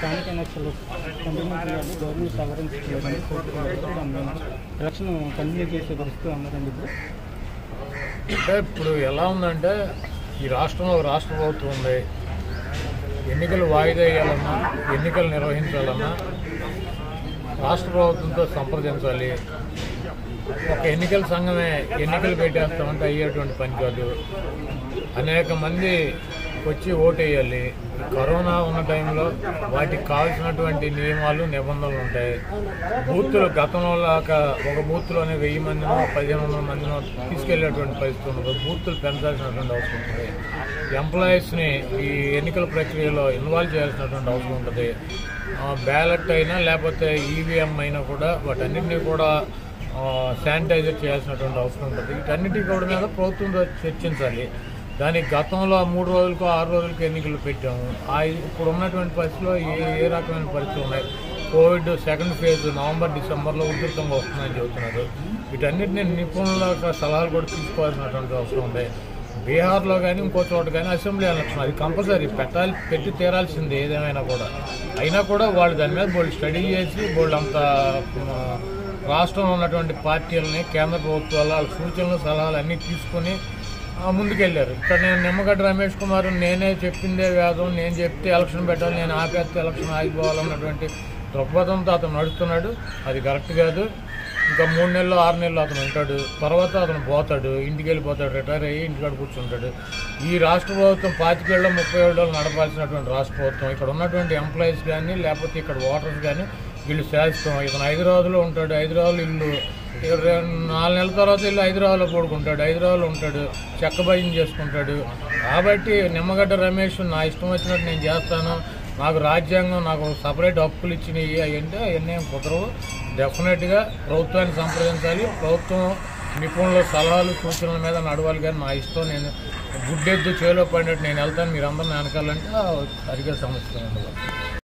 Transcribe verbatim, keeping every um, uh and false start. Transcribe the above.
స్థానికంగా కంటిన్యూ చేయాలి, government సవరించుకోవాలి, election continue చేసే పరిస్థితి ఉన్నారండి. ఇప్పుడు అంటే ఇప్పుడు ఎలా ఉందంటే ఈ రాష్ట్రంలో రాష్ట్ర ప్రభుత్వం ఉంది, ఎన్నికలు వాయిదా వేయాలన్నా ఎన్నికలు నిర్వహించాలన్నా రాష్ట్ర ప్రభుత్వంతో సంప్రదించాలి. ఒక ఎన్నికల సంఘమే ఎన్నికలు పెట్టేస్తామంటే అయ్యేటువంటి పని కాదు. అనేక మంది వచ్చి ఓటేయాలి. కరోనా ఉన్న టైంలో వాటికి కావాల్సినటువంటి నియమాలు నిబంధనలు ఉంటాయి. బూత్లు గతంలో లాక ఒక బూత్లోనే వెయ్యి మందినో పదిహేను వందల మందినో తీసుకెళ్లేటువంటి పరిస్థితి ఉండదు. బూత్లు పెంచాల్సినటువంటి అవసరం ఉంటుంది. ఎంప్లాయీస్ని ఈ ఎన్నికల ప్రక్రియలో ఇన్వాల్వ్ చేయాల్సినటువంటి అవసరం ఉంటుంది. బ్యాలెట్ అయినా లేకపోతే ఈవీఎం అయినా కూడా వాటన్నింటినీ కూడా శానిటైజర్ చేయాల్సినటువంటి అవసరం ఉంటుంది. వీటన్నిటి కూడా మీద ప్రభుత్వంతో చర్చించాలి. దానికి గతంలో మూడు రోజులకు ఆరు రోజులకు ఎన్నికలు పెట్టాము. ఆ ఇప్పుడు ఉన్నటువంటి పరిస్థితుల్లో ఏ ఏ రకమైన పరిస్థితులు ఉన్నాయి. కోవిడ్ సెకండ్ ఫేజ్ నవంబర్ డిసెంబర్లో ఉధృతంగా వస్తుందని చెబుతున్నారు. వీటన్నిటిని నిపుణుల సలహాలు కూడా తీసుకోవాల్సినటువంటి అవసరం ఉంది. బీహార్లో కానీ ఇంకో చోట కానీ అసెంబ్లీ ఎలక్షన్ అది కంపల్సరీ పెట్టాలి, పెట్టి తీరాల్సింది ఏదేమైనా కూడా. అయినా కూడా వాళ్ళు దాని మీద బోల్డ్ స్టడీ చేసి బోల్డ్ అంత రాష్ట్రంలో ఉన్నటువంటి పార్టీలని కేంద్ర ప్రభుత్వాలు వాళ్ళ సూచనలు సలహాలు అన్నీ తీసుకొని ముందుకెళ్ళారు. ఇక్కడ నేను నిమ్మగడ్డ రమేష్ కుమార్ నేనే చెప్పిందే వేదం, నేను చెప్తే ఎలక్షన్ పెట్టాలి, నేను ఆపేస్తే ఎలక్షన్ ఆగిపోవాలన్నటువంటి దృక్పథంతో అతను నడుస్తున్నాడు. అది కరెక్ట్ కాదు. ఇంకా మూడు నెలలు ఆరు నెలలు అతను ఉంటాడు, తర్వాత అతను పోతాడు, ఇంటికి వెళ్ళిపోతాడు, రిటైర్ అయ్యి ఇంటికాడ కూర్చుంటాడు. ఈ రాష్ట్ర ప్రభుత్వం పాతికేళ్ళ ముప్పై ఏళ్ళలో నడపాల్సినటువంటి రాష్ట్ర ప్రభుత్వం ఇక్కడ ఉన్నటువంటి ఎంప్లాయీస్ కానీ లేకపోతే ఇక్కడ ఓటర్స్ కానీ వీళ్ళు శాశ్వతం. ఇతను హైదరాబాద్లో ఉంటాడు, హైదరాబాద్లో ఇల్లు నాలుగు నెలల తర్వాత ఇల్లు హైదరాబాద్లో పడుకుంటాడు, హైదరాబాద్లో ఉంటాడు, చెక్క భయం చేసుకుంటాడు. కాబట్టి నిమ్మగడ్డ రమేష్ నా ఇష్టం వచ్చినట్టు నేను చేస్తాను, నాకు రాజ్యాంగం నాకు సపరేట్ హక్కులు ఇచ్చినవి అంటే అవన్నీ ఏం కుదరవు. డెఫినెట్గా ప్రభుత్వాన్ని సంప్రదించాలి, ప్రభుత్వం నిపుణుల సలహాలు సూచనల మీద నడవాలి. కానీ నా ఇష్టం నేను గుడ్డెద్దు చేలో పడినట్టు నేను వెళ్తాను, మీరు అందరూ వెనకాలంటే అడిగే సమస్య.